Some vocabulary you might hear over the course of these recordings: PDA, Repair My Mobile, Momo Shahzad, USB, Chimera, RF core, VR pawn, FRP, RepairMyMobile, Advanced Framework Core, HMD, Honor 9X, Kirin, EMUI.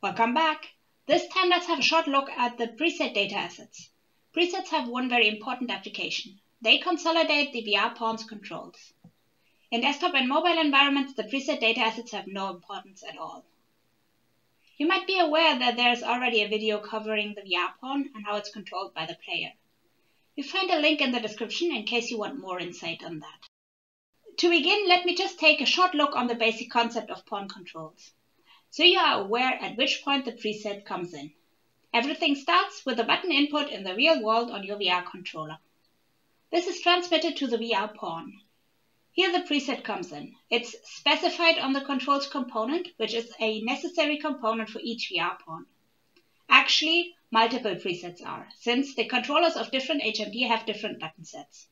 Welcome back. This time let's have a short look at the preset data assets. Presets have one very important application. They consolidate the VR pawn's controls. In desktop and mobile environments, the preset data assets have no importance at all. You might be aware that there is already a video covering the VR pawn and how it's controlled by the player. You'll find a link in the description in case you want more insight on that. To begin, let me just take a short look on the basic concept of pawn controls, so you are aware at which point the preset comes in. Everything starts with a button input in the real world on your VR controller. This is transmitted to the VR pawn. Here the preset comes in. It's specified on the controls component, which is a necessary component for each VR pawn. Actually, multiple presets are, since the controllers of different HMD have different button sets.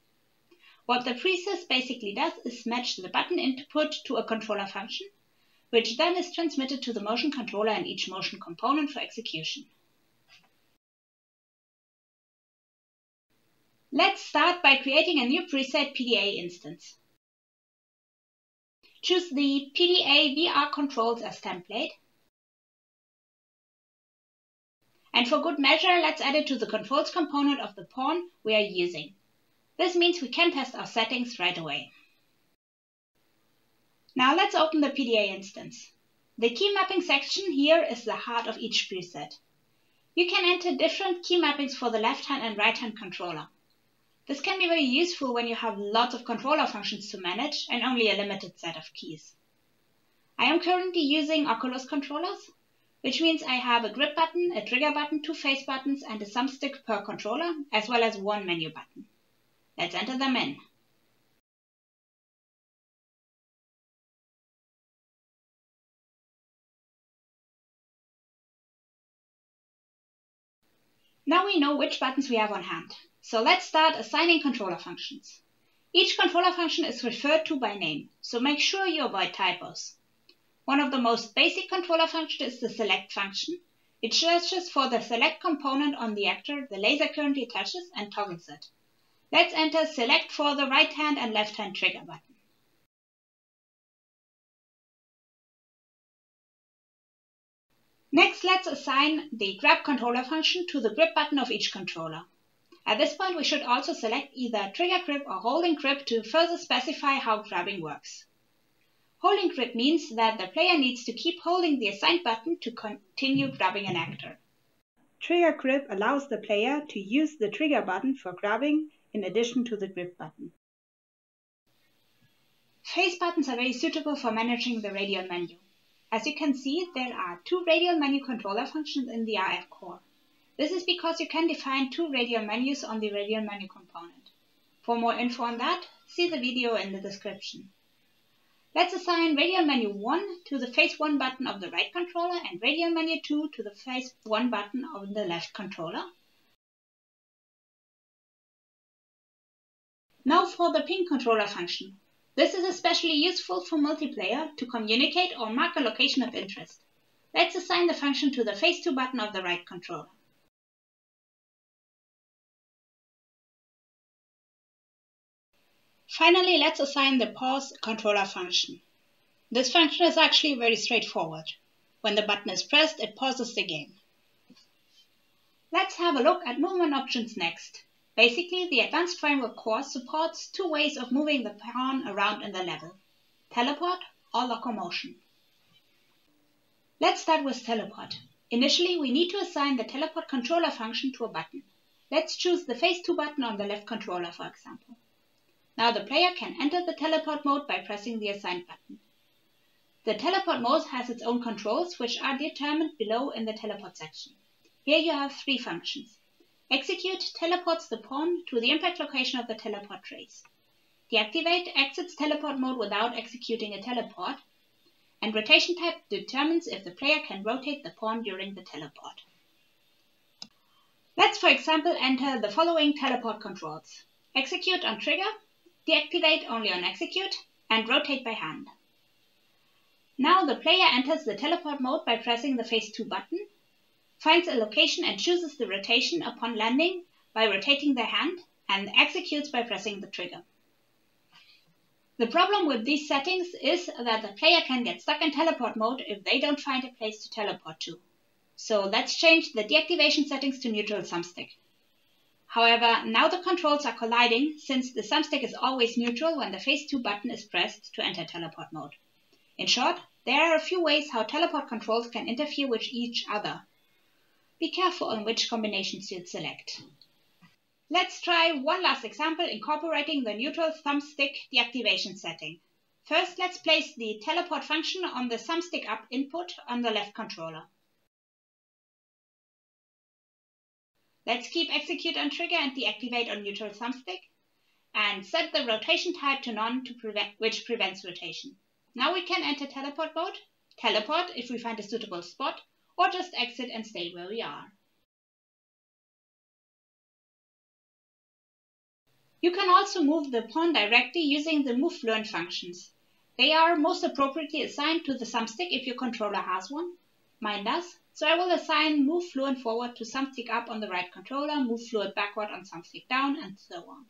What the preset basically does is match the button input to a controller function, which then is transmitted to the motion controller and each motion component for execution. Let's start by creating a new preset PDA instance. Choose the PDA VR controls as template. And for good measure, let's add it to the controls component of the pawn we are using. This means we can test our settings right away. Now let's open the PDA instance. The key mapping section here is the heart of each preset. You can enter different key mappings for the left-hand and right-hand controller. This can be very useful when you have lots of controller functions to manage and only a limited set of keys. I am currently using Oculus controllers, which means I have a grip button, a trigger button, two face buttons and a thumbstick per controller, as well as one menu button. Let's enter them in. Now we know which buttons we have on hand, so let's start assigning controller functions. Each controller function is referred to by name, so make sure you avoid typos. One of the most basic controller functions is the select function. It searches for the select component on the actor the laser currently touches and toggles it. Let's enter select for the right hand and left hand trigger button. Next, let's assign the grab controller function to the grip button of each controller. At this point, we should also select either trigger grip or holding grip to further specify how grabbing works. Holding grip means that the player needs to keep holding the assigned button to continue grabbing an actor. Trigger grip allows the player to use the trigger button for grabbing in addition to the grip button. Face buttons are very suitable for managing the radial menu. As you can see, there are two radial menu controller functions in the RF core. This is because you can define two radial menus on the radial menu component. For more info on that, see the video in the description. Let's assign radial menu 1 to the face 1 button of the right controller and radial menu 2 to the face 1 button of the left controller. Now for the ping controller function. This is especially useful for multiplayer to communicate or mark a location of interest. Let's assign the function to the face 2 button of the right controller. Finally, let's assign the pause controller function. This function is actually very straightforward. When the button is pressed, it pauses the game. Let's have a look at movement options next. Basically, the Advanced Framework Core supports two ways of moving the pawn around in the level: teleport or locomotion. Let's start with teleport. Initially, we need to assign the teleport controller function to a button. Let's choose the face 2 button on the left controller, for example. Now the player can enter the teleport mode by pressing the assigned button. The teleport mode has its own controls, which are determined below in the teleport section. Here you have three functions. Execute teleports the pawn to the impact location of the teleport trace. Deactivate exits teleport mode without executing a teleport. And rotation type determines if the player can rotate the pawn during the teleport. Let's, for example, enter the following teleport controls: execute on trigger, deactivate only on execute, and rotate by hand. Now the player enters the teleport mode by pressing the face 2 button, finds a location and chooses the rotation upon landing by rotating their hand, and executes by pressing the trigger. The problem with these settings is that the player can get stuck in teleport mode if they don't find a place to teleport to, So let's change the deactivation settings to neutral sum stack. However, now the controls are colliding since the sum stack is always neutral when the phase 2 button is pressed to enter teleport mode. In short, there are a few ways how teleport controls can interfere with each other. Be careful on which combinations you select. Let's try one last example incorporating the neutral thumbstick deactivation setting. First, let's place the teleport function on the thumbstick up input on the left controller. Let's keep execute on trigger and deactivate on neutral thumbstick, and set the rotation type to none, which prevents rotation. Now we can enter teleport mode, teleport if we find a suitable spot, or just exit and stay where we are. You can also move the pawn directly using the move learn functions. They are most appropriately assigned to the thumbstick if your controller has one. Mine does, so I will assign move fluent forward to thumbstick up on the right controller, move fluent backward on thumbstick down, and so on.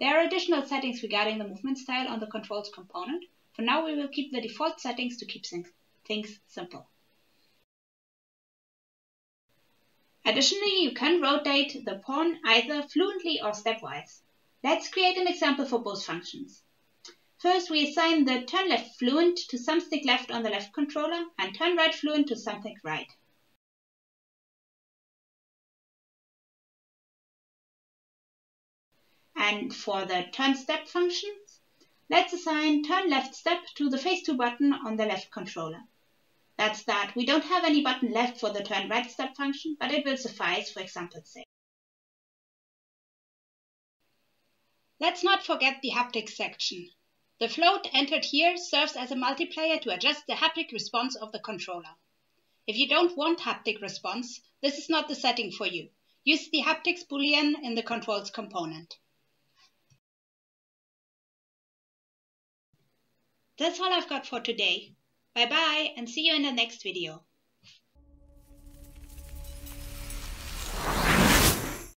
There are additional settings regarding the movement style on the controls component. For now we will keep the default settings to keep things simple. Additionally, you can rotate the pawn either fluently or stepwise. Let's create an example for both functions. First, we assign the turn left fluent to thumbstick left on the left controller and turn right fluent to thumbstick right. And for the turn step functions, let's assign turn left step to the phase 2 button on the left controller. That's that. We don't have any button left for the turn right step function, but it will suffice for example's sake. Let's not forget the haptics section. The float entered here serves as a multiplier to adjust the haptic response of the controller. If you don't want haptic response, this is not the setting for you. Use the haptics boolean in the controls component. That's all I've got for today. Bye bye and see you in the next video.